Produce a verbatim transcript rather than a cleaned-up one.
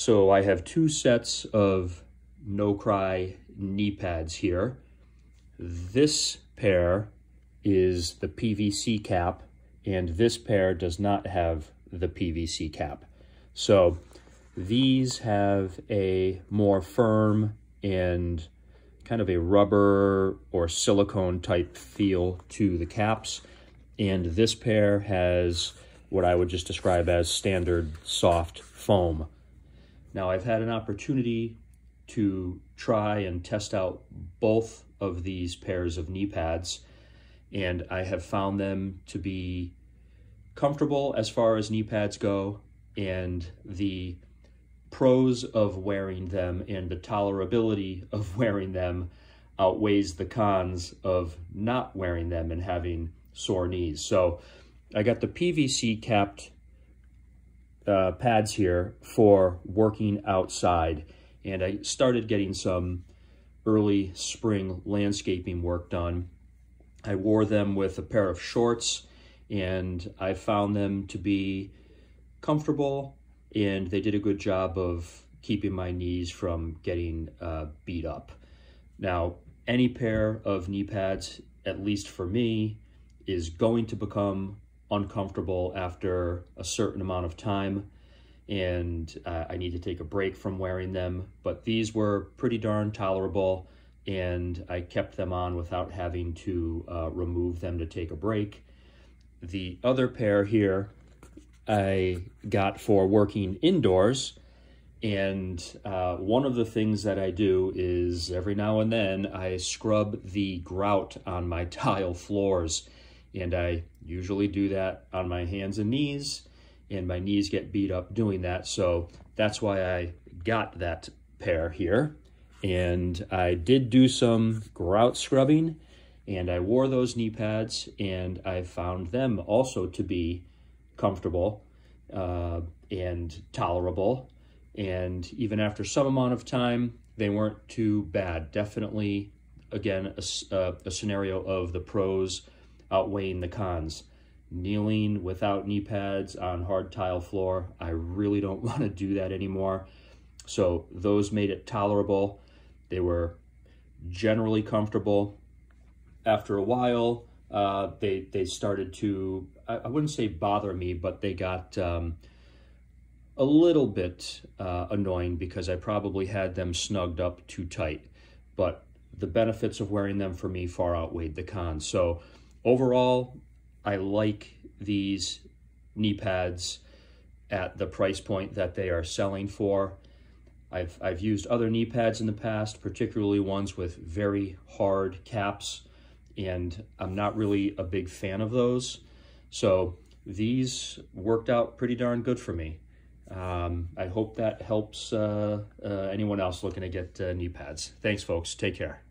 So I have two sets of NoCry knee pads here. This pair is the P V C cap, and this pair does not have the P V C cap. So these have a more firm and kind of a rubber or silicone type feel to the caps. And this pair has what I would just describe as standard soft foam. Now, I've had an opportunity to try and test out both of these pairs of knee pads, and I have found them to be comfortable as far as knee pads go, and the pros of wearing them and the tolerability of wearing them outweighs the cons of not wearing them and having sore knees. So I got the P V C capped uh, pads here for working outside, and I started getting some early spring landscaping work done. I wore them with a pair of shorts, and I found them to be comfortable, and they did a good job of keeping my knees from getting uh, beat up. Now, any pair of knee pads, at least for me, is going to become uncomfortable after a certain amount of time, and uh, I need to take a break from wearing them, but these were pretty darn tolerable, and I kept them on without having to uh, remove them to take a break. The other pair here I got for working indoors, and uh, one of the things that I do is every now and then I scrub the grout on my tile floors, and I usually do that on my hands and knees, and my knees get beat up doing that, so that's why I got that pair here. And I did do some grout scrubbing, and I wore those knee pads, and I found them also to be comfortable uh, and tolerable, and even after some amount of time, they weren't too bad. Definitely, again, a, uh, a scenario of the pros outweighing the cons. Kneeling without knee pads on hard tile floor, I really don't want to do that anymore. So those made it tolerable. They were generally comfortable. After a while, uh, they, they started to, I, I wouldn't say bother me, but they got um, a little bit uh, annoying because I probably had them snugged up too tight. But the benefits of wearing them for me far outweighed the cons. So overall, I like these knee pads at the price point that they are selling for. I've, I've used other knee pads in the past, particularly ones with very hard caps, and I'm not really a big fan of those. So these worked out pretty darn good for me. Um, I hope that helps uh, uh, anyone else looking to get uh, knee pads. Thanks, folks. Take care.